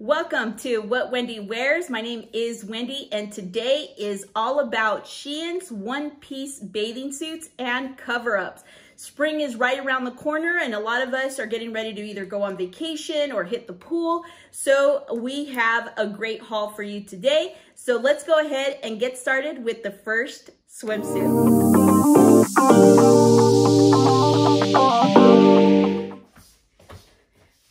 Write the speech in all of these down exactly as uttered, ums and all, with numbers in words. Welcome to What Wendy Wears. My name is Wendy and today is all about Shein's one-piece bathing suits and cover-ups. Spring is right around the corner and a lot of us are getting ready to either go on vacation or hit the pool. So we have a great haul for you today. So let's go ahead and get started with the first swimsuit.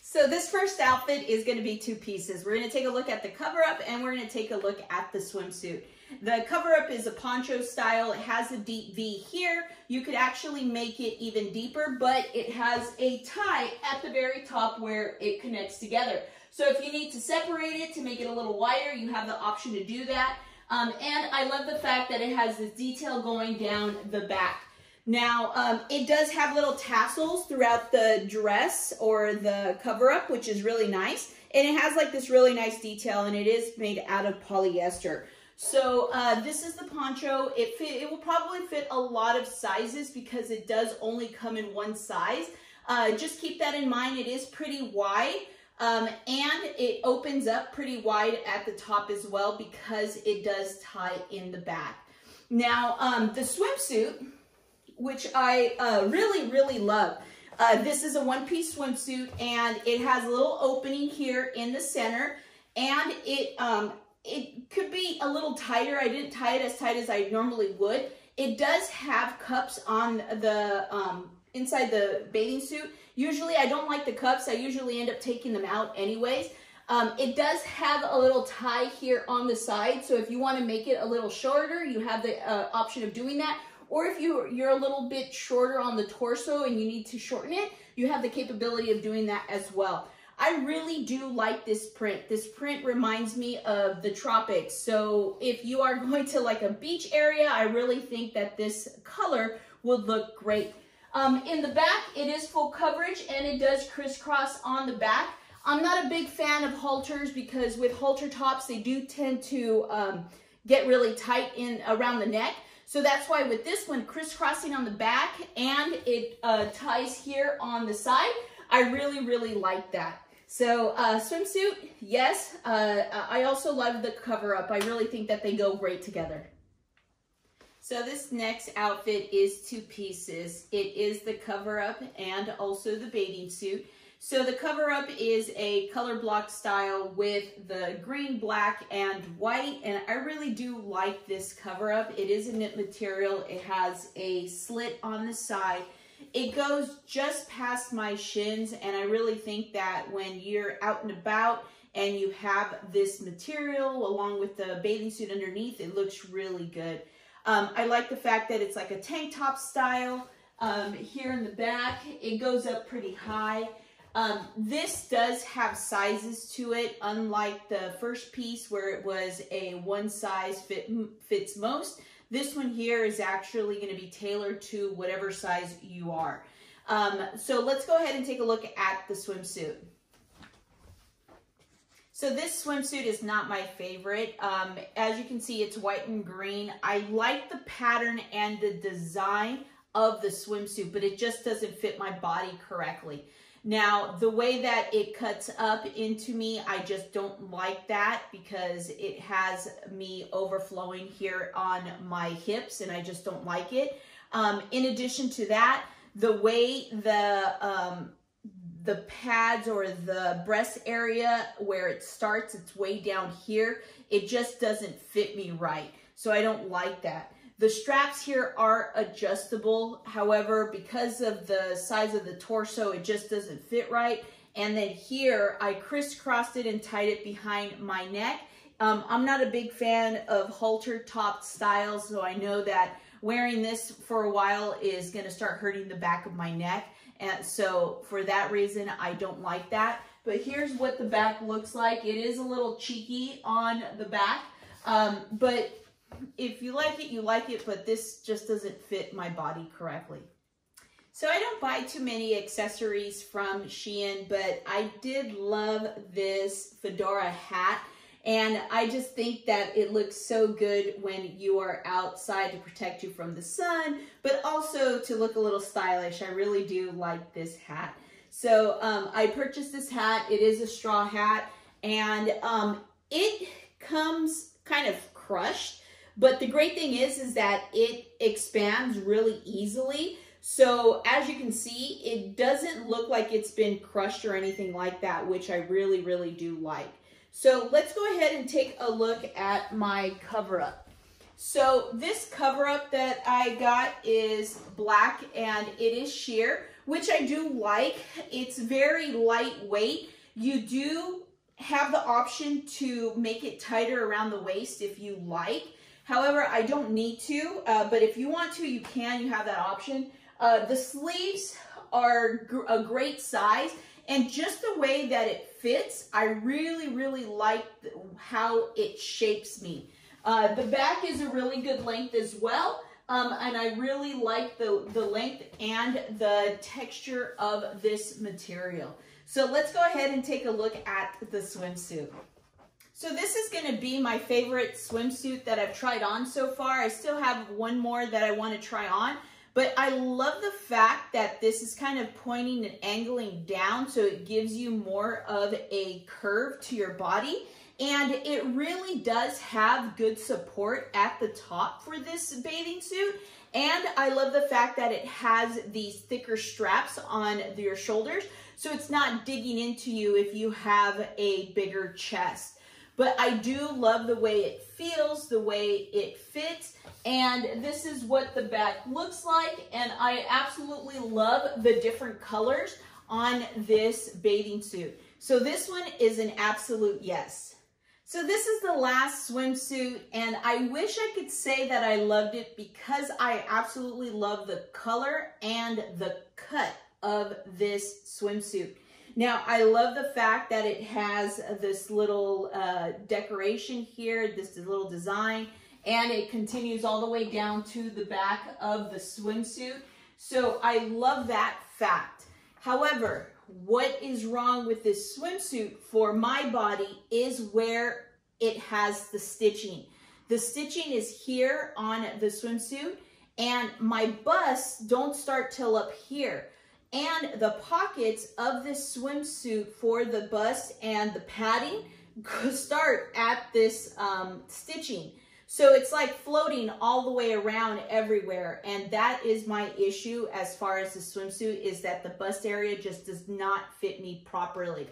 So this first outfit is going to be two pieces. We're going to take a look at the cover-up and we're going to take a look at the swimsuit. The cover-up is a poncho style. It has a deep V here. You could actually make it even deeper, but it has a tie at the very top where it connects together. So if you need to separate it to make it a little wider, you have the option to do that. Um, and I love the fact that it has this detail going down the back. Now, um, it does have little tassels throughout the dress or the cover-up, which is really nice. And it has like this really nice detail, and it is made out of polyester. So uh, this is the poncho. It, fit, it will probably fit a lot of sizes because it does only come in one size. Uh, just keep that in mind. It is pretty wide, um, and it opens up pretty wide at the top as well because it does tie in the back. Now, um, the swimsuit, which I uh, really, really love. Uh, this is a one-piece swimsuit, and it has a little opening here in the center, and it, um, it could be a little tighter. I didn't tie it as tight as I normally would. It does have cups on the, um, inside the bathing suit. Usually, I don't like the cups. I usually end up taking them out anyways. Um, it does have a little tie here on the side, so if you want to make it a little shorter, you have the uh, option of doing that. Or if you, you're a little bit shorter on the torso and you need to shorten it, you have the capability of doing that as well. I really do like this print. This print reminds me of the tropics. So if you are going to like a beach area, I really think that this color would look great. Um, in the back, it is full coverage and it does crisscross on the back. I'm not a big fan of halters because with halter tops, they do tend to um, get really tight in around the neck. So that's why with this one, crisscrossing on the back and it uh, ties here on the side, I really, really like that. So uh, swimsuit, yes. Uh, I also love the cover-up. I really think that they go great together. So this next outfit is two pieces. It is the cover-up and also the bathing suit. So the cover-up is a color block style with the green, black, and white. And I really do like this cover-up. It is a knit material. It has a slit on the side. It goes just past my shins. And I really think that when you're out and about and you have this material along with the bathing suit underneath, it looks really good. Um, I like the fact that it's like a tank top style. Um, here in the back, it goes up pretty high. Um, this does have sizes to it, unlike the first piece where it was a one size fit, fits most. This one here is actually going to be tailored to whatever size you are. Um, so let's go ahead and take a look at the swimsuit. So this swimsuit is not my favorite. Um, as you can see, it's white and green. I like the pattern and the design of the swimsuit, but it just doesn't fit my body correctly. Now, the way that it cuts up into me, I just don't like that because it has me overflowing here on my hips and I just don't like it. Um, in addition to that, the way the, um, the pads or the breast area where it starts, it's way down here. It just doesn't fit me right. So I don't like that. The straps here are adjustable. However, because of the size of the torso, it just doesn't fit right. And then here, I crisscrossed it and tied it behind my neck. Um, I'm not a big fan of halter-topped styles, so I know that wearing this for a while is going to start hurting the back of my neck. And so for that reason, I don't like that. But here's what the back looks like. It is a little cheeky on the back, um, but if you like it, you like it, but this just doesn't fit my body correctly. So I don't buy too many accessories from Shein, but I did love this fedora hat. And I just think that it looks so good when you are outside to protect you from the sun, but also to look a little stylish. I really do like this hat. So um, I purchased this hat. It is a straw hat. and um, it comes kind of crushed, but the great thing is is that it expands really easily. So as you can see, it doesn't look like it's been crushed or anything like that, which I really, really do like. So let's go ahead and take a look at my cover up. So this cover up that I got is black and it is sheer, which I do like. It's very lightweight. You do have the option to make it tighter around the waist if you like. However, I don't need to, uh, but if you want to, you can, you have that option. Uh, the sleeves are gr a great size, and just the way that it fits, I really, really like how it shapes me. Uh, the back is a really good length as well, um, and I really like the, the length and the texture of this material. So let's go ahead and take a look at the swimsuit. So this is going to be my favorite swimsuit that I've tried on so far. I still have one more that I want to try on, but I love the fact that this is kind of pointing and angling down, so it gives you more of a curve to your body, and it really does have good support at the top for this bathing suit. And I love the fact that it has these thicker straps on your shoulders, so it's not digging into you if you have a bigger chest. But I do love the way it feels, the way it fits, and this is what the back looks like, and I absolutely love the different colors on this bathing suit. So this one is an absolute yes. So this is the last swimsuit, and I wish I could say that I loved it because I absolutely love the color and the cut of this swimsuit. Now, I love the fact that it has this little uh, decoration here, this little design, and it continues all the way down to the back of the swimsuit. So I love that fact. However, what is wrong with this swimsuit for my body is where it has the stitching. The stitching is here on the swimsuit, and my busts don't start till up here. And the pockets of this swimsuit for the bust and the padding start at this um, stitching. So it's like floating all the way around everywhere. And that is my issue as far as the swimsuit, is that the bust area just does not fit me properly.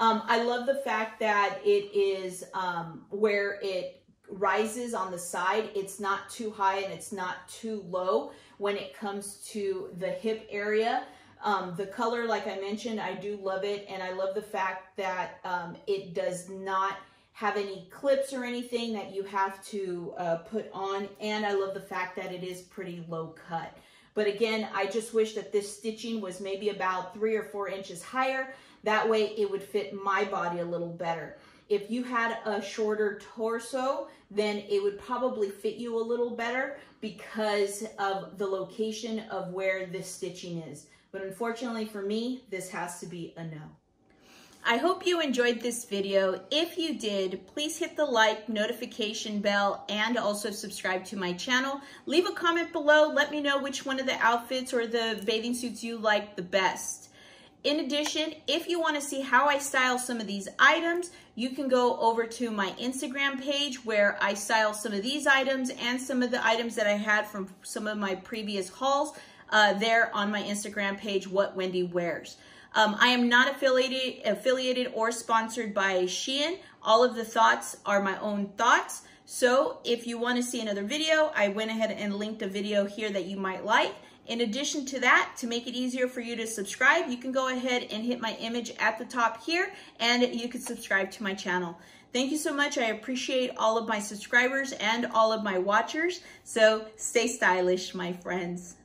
Um, I love the fact that it is um, where it rises on the side. It's not too high and it's not too low when it comes to the hip area. Um, the color, like I mentioned, I do love it, and I love the fact that um, it does not have any clips or anything that you have to uh, put on, and I love the fact that it is pretty low cut. But again, I just wish that this stitching was maybe about three or four inches higher. That way it would fit my body a little better. If you had a shorter torso, then it would probably fit you a little better because of the location of where this stitching is. But unfortunately for me, this has to be a no. I hope you enjoyed this video. If you did, please hit the like, notification bell, and also subscribe to my channel. Leave a comment below. Let me know which one of the outfits or the bathing suits you like the best. In addition, if you want to see how I style some of these items, you can go over to my Instagram page where I style some of these items and some of the items that I had from some of my previous hauls. Uh, there on my Instagram page, What Wendy Wears. Um, I am not affiliated, affiliated or sponsored by Shein. All of the thoughts are my own thoughts. So if you want to see another video, I went ahead and linked a video here that you might like. In addition to that, to make it easier for you to subscribe, you can go ahead and hit my image at the top here, and you can subscribe to my channel. Thank you so much. I appreciate all of my subscribers and all of my watchers. So stay stylish, my friends.